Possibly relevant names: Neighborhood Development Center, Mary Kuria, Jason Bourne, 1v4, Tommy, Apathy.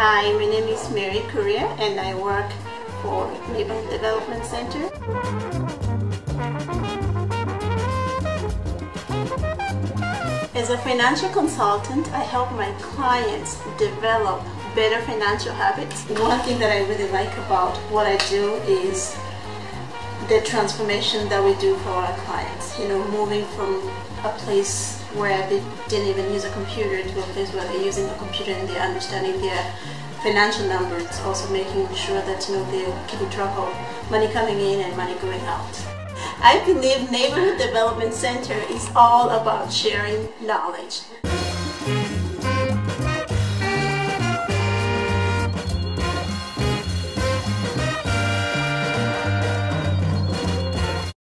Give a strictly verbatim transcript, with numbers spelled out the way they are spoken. Hi, my name is Mary Kuria and I work for Neighborhood Development Center. As a financial consultant, I help my clients develop better financial habits. One thing that I really like about what I do is the transformation that we do for our clients. You know, moving from a place where they didn't even use a computer to a place where they're using a computer and they're understanding their financial numbers. It's also making sure that, you know, they're keeping track of money coming in and money going out. I believe Neighborhood Development Center is all about sharing knowledge.